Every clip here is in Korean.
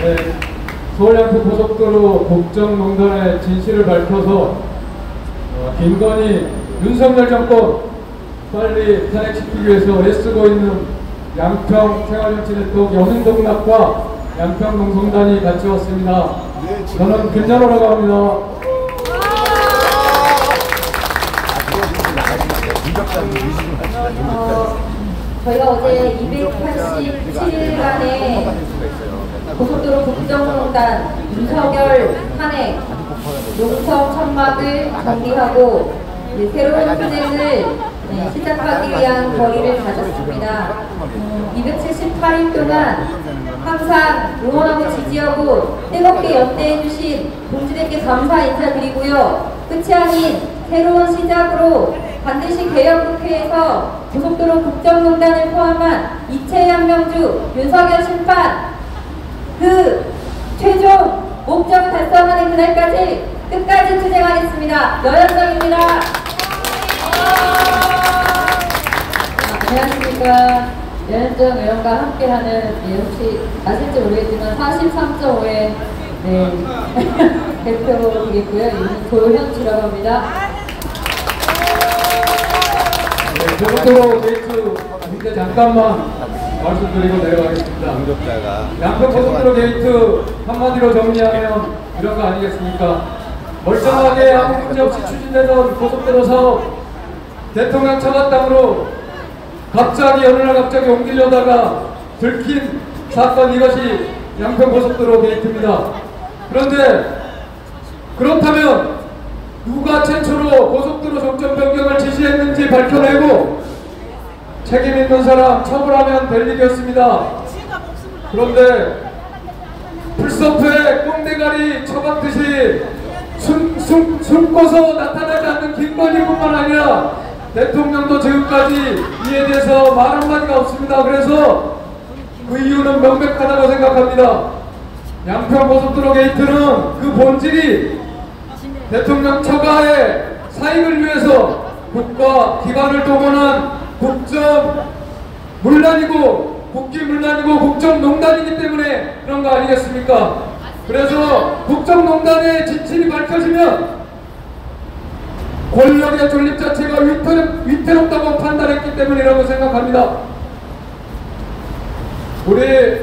네, 서울 양평 고속도로 국정농단의 진실을 밝혀서 김건희 윤석열 정권 빨리 탄핵시키기 위해서 애쓰고 있는 양평 생활정치네트워크 여행동락과 양평 농성단이 같이 왔습니다. 저는 김연호라고 합니다. 저희가 어제 287일간의 고속도로 국정농단 윤석열 탄핵 용성 천막을 정리하고 새로운 시대를 시작하기 위한 거리를 가졌습니다. 278일 동안 항상 응원하고 지지하고 뜨겁게 연대해 주신 동지들께 감사 인사드리고요. 끝이 아닌 새로운 시작으로 반드시 개혁국회에서 고속도로 국정농단을 포함한 이채양명주 윤석열 심판 그 최종 목적 달성하는 그날까지 끝까지 투쟁하겠습니다. 여현정입니다. 안녕하십니까. 여현정 의원과 함께하는 혹시 아실지 모르겠지만 43.5의 대표로 되겠고요. 고현주라고 합니다. 고속도로 게이트 문제 잠깐만 말씀드리고 내려가겠습니다. 양평 고속도로 게이트 한마디로 정리하면 이런 거 아니겠습니까? 멀쩡하게 아무 문제 없이 추진되던 고속도로 사업 대통령 청와당으로 갑자기 어느 날 갑자기 옮기려다가 들킨 사건, 이것이 양평 고속도로 게이트입니다. 그런데 그렇다면 누가 최초로 고속도로 종점 변경을 지시했는지 밝혀내고 책임 있는 사람 처벌하면 될 일이었습니다. 그런데 풀서프에 꽁대가리 처박듯이 숨고서 나타나지 않는 김건희뿐만 아니라 대통령도 지금까지 이에 대해서 말 한마디가 없습니다. 그래서 그 이유는 명백하다고 생각합니다. 양평 고속도로 게이트는 그 본질이 대통령 처가의 사익을 위해서 국가 기관을 동원한 국정 문란이고 국기문란이고 국정농단이기 때문에 그런 거 아니겠습니까? 그래서 국정농단의 진실이 밝혀지면 권력의 존립 자체가 위태롭다고 판단했기 때문이라고 생각합니다. 우리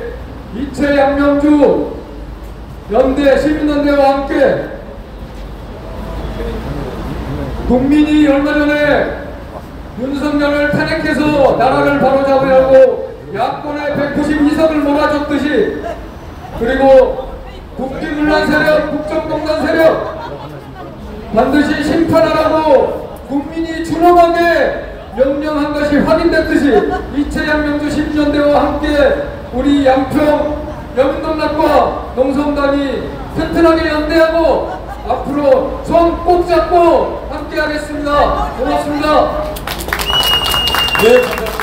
이채양명주 연대 시민연대와 함께 국민이 얼마 전에 윤석열을 탄핵해서 나라를 바로잡으려고 야권의 192석을 몰아줬듯이, 그리고 국기문란 세력, 국정농단 세력 반드시 심판하라고 국민이 준엄하게 명령한 것이 확인됐듯이 이채양명주 시민연대와 함께 우리 양평 여민동락과 농성단이 튼튼하게 연대하고 앞으로 손 꼭 잡고 함께하겠습니다. 고맙습니다. 네.